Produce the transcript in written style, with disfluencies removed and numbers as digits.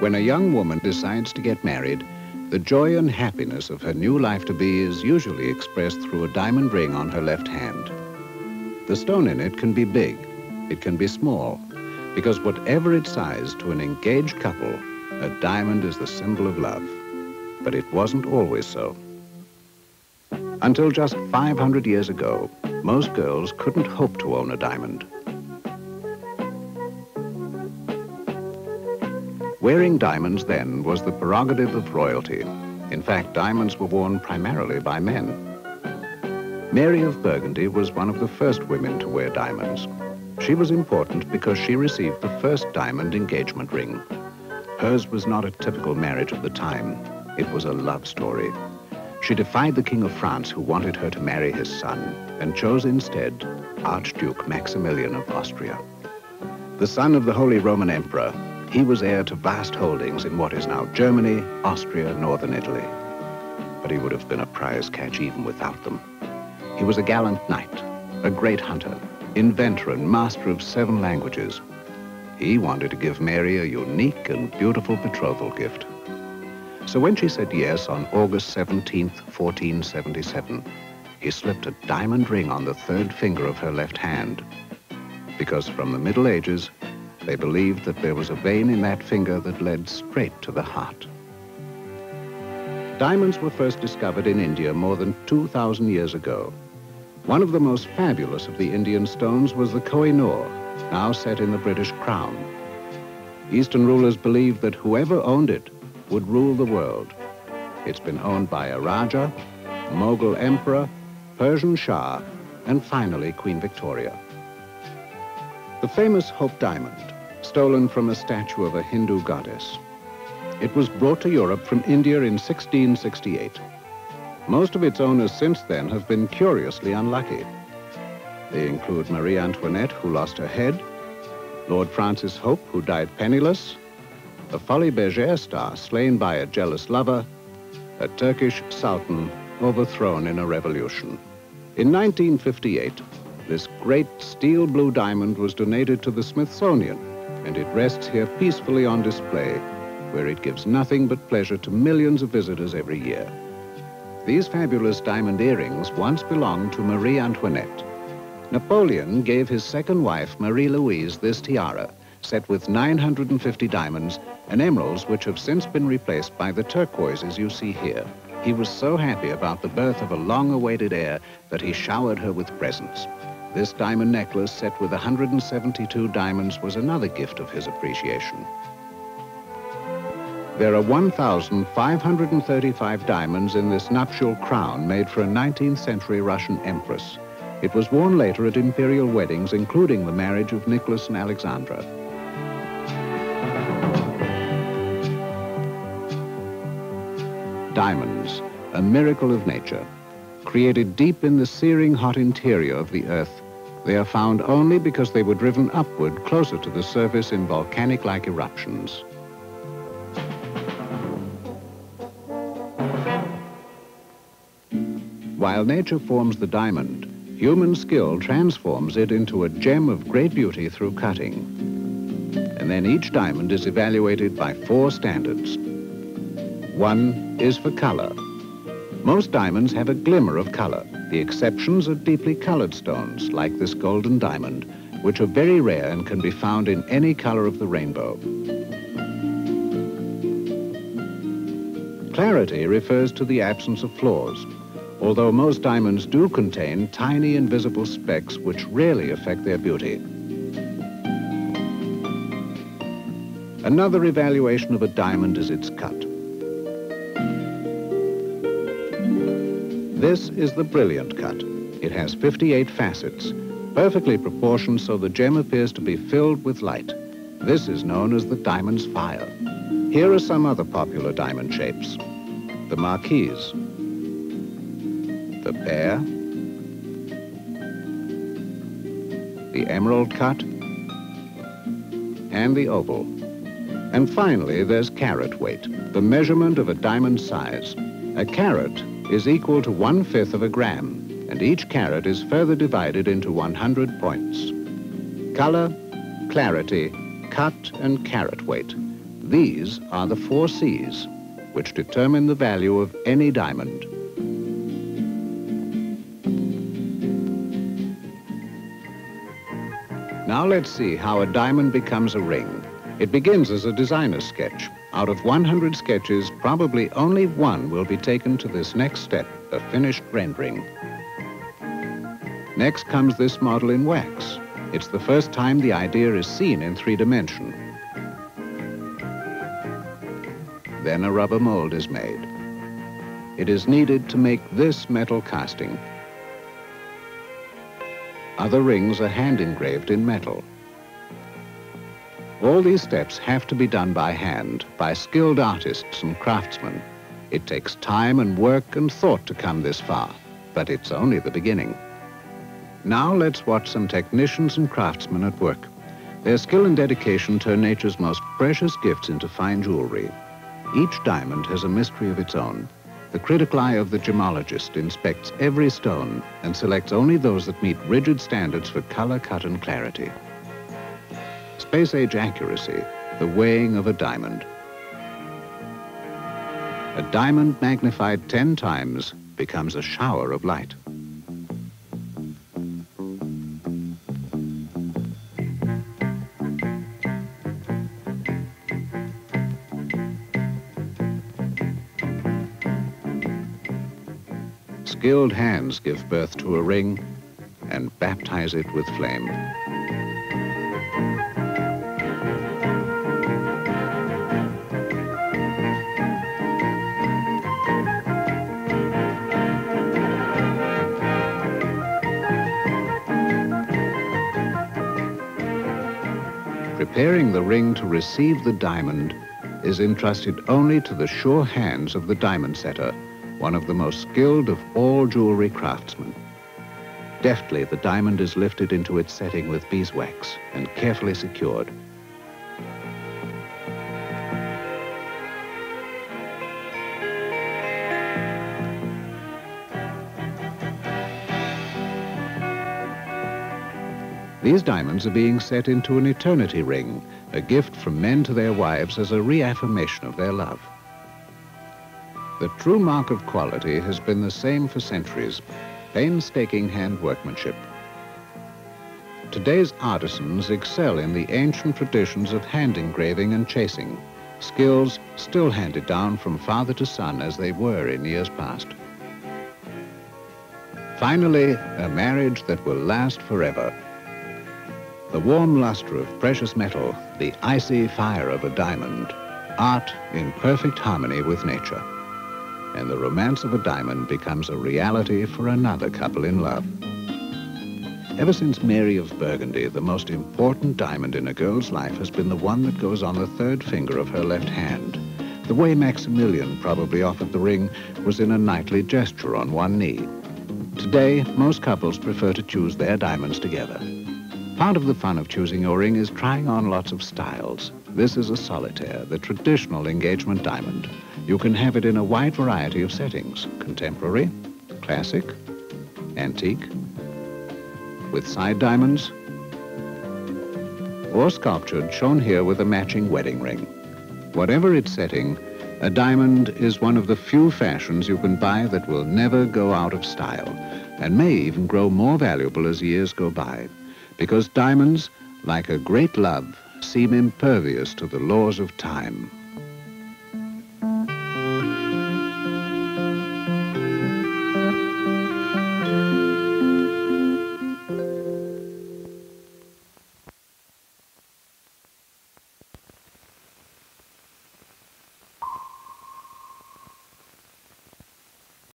When a young woman decides to get married, the joy and happiness of her new life to be is usually expressed through a diamond ring on her left hand. The stone in it can be big, it can be small, because whatever its size to an engaged couple, a diamond is the symbol of love. But it wasn't always so. Until just 500 years ago, most girls couldn't hope to own a diamond. Wearing diamonds then was the prerogative of royalty. In fact, diamonds were worn primarily by men. Mary of Burgundy was one of the first women to wear diamonds. She was important because she received the first diamond engagement ring. Hers was not a typical marriage of the time. It was a love story. She defied the King of France, who wanted her to marry his son, and chose instead Archduke Maximilian of Austria. The son of the Holy Roman Emperor, he was heir to vast holdings in what is now Germany, Austria, northern Italy. But he would have been a prize catch even without them. He was a gallant knight, a great hunter, inventor and master of 7 languages. He wanted to give Mary a unique and beautiful betrothal gift. So when she said yes on August 17th, 1477, he slipped a diamond ring on the 3rd finger of her left hand, because from the Middle Ages, they believed that there was a vein in that finger that led straight to the heart. Diamonds were first discovered in India more than 2,000 years ago. One of the most fabulous of the Indian stones was the Koh-i-Noor, now set in the British crown. Eastern rulers believed that whoever owned it would rule the world. It's been owned by a Raja, Mughal Emperor, Persian Shah, and finally Queen Victoria. The famous Hope Diamond, stolen from a statue of a Hindu goddess. It was brought to Europe from India in 1668. Most of its owners since then have been curiously unlucky. They include Marie Antoinette, who lost her head, Lord Francis Hope, who died penniless, a Folies Bergère star slain by a jealous lover, a Turkish Sultan overthrown in a revolution. In 1958, this great steel blue diamond was donated to the Smithsonian, and it rests here peacefully on display, where it gives nothing but pleasure to millions of visitors every year. These fabulous diamond earrings once belonged to Marie Antoinette. Napoleon gave his second wife, Marie Louise, this tiara, set with 950 diamonds and emeralds, which have since been replaced by the turquoises you see here. He was so happy about the birth of a long-awaited heir that he showered her with presents. This diamond necklace set with 172 diamonds was another gift of his appreciation. There are 1,535 diamonds in this nuptial crown made for a 19th century Russian empress. It was worn later at imperial weddings, including the marriage of Nicholas and Alexandra. Diamonds, a miracle of nature. Created deep in the searing hot interior of the earth, they are found only because they were driven upward closer to the surface in volcanic-like eruptions. While nature forms the diamond, human skill transforms it into a gem of great beauty through cutting. And then each diamond is evaluated by 4 standards. One is for color. Most diamonds have a glimmer of color. The exceptions are deeply colored stones, like this golden diamond, which are very rare and can be found in any color of the rainbow. Clarity refers to the absence of flaws, although most diamonds do contain tiny invisible specks which rarely affect their beauty. Another evaluation of a diamond is its cut. This is the brilliant cut. It has 58 facets, perfectly proportioned so the gem appears to be filled with light. This is known as the diamond's fire. Here are some other popular diamond shapes. The marquise, the pear, the emerald cut, and the oval. And finally, there's carat weight, the measurement of a diamond size. A carat is equal to 1/5 of a gram, and each carat is further divided into 100 points. Color, clarity, cut, and carat weight. These are the four C's, which determine the value of any diamond. Now let's see how a diamond becomes a ring. It begins as a designer's sketch. Out of 100 sketches, probably only one will be taken to this next step, the finished rendering. Next comes this model in wax. It's the first time the idea is seen in three dimensions. Then a rubber mold is made. It is needed to make this metal casting. Other rings are hand engraved in metal. All these steps have to be done by hand, by skilled artists and craftsmen. It takes time and work and thought to come this far, but it's only the beginning. Now let's watch some technicians and craftsmen at work. Their skill and dedication turn nature's most precious gifts into fine jewelry. Each diamond has a mystery of its own. The critical eye of the gemologist inspects every stone and selects only those that meet rigid standards for color, cut, and clarity. Space-age accuracy, the weighing of a diamond. A diamond magnified 10 times becomes a shower of light. Skilled hands give birth to a ring and baptize it with flame. Preparing the ring to receive the diamond is entrusted only to the sure hands of the diamond setter, one of the most skilled of all jewelry craftsmen. Deftly, the diamond is lifted into its setting with beeswax and carefully secured. These diamonds are being set into an eternity ring, a gift from men to their wives as a reaffirmation of their love. The true mark of quality has been the same for centuries, painstaking hand workmanship. Today's artisans excel in the ancient traditions of hand engraving and chasing, skills still handed down from father to son as they were in years past. Finally, a marriage that will last forever. The warm luster of precious metal, the icy fire of a diamond, art in perfect harmony with nature. And the romance of a diamond becomes a reality for another couple in love. Ever since Mary of Burgundy, the most important diamond in a girl's life has been the one that goes on the third finger of her left hand. The way Maximilian probably offered the ring was in a knightly gesture on one knee. Today, most couples prefer to choose their diamonds together. Part of the fun of choosing your ring is trying on lots of styles. This is a solitaire, the traditional engagement diamond. You can have it in a wide variety of settings: contemporary, classic, antique, with side diamonds, or sculptured, shown here with a matching wedding ring. Whatever its setting, a diamond is one of the few fashions you can buy that will never go out of style and may even grow more valuable as years go by, because diamonds, like a great love, seem impervious to the laws of time.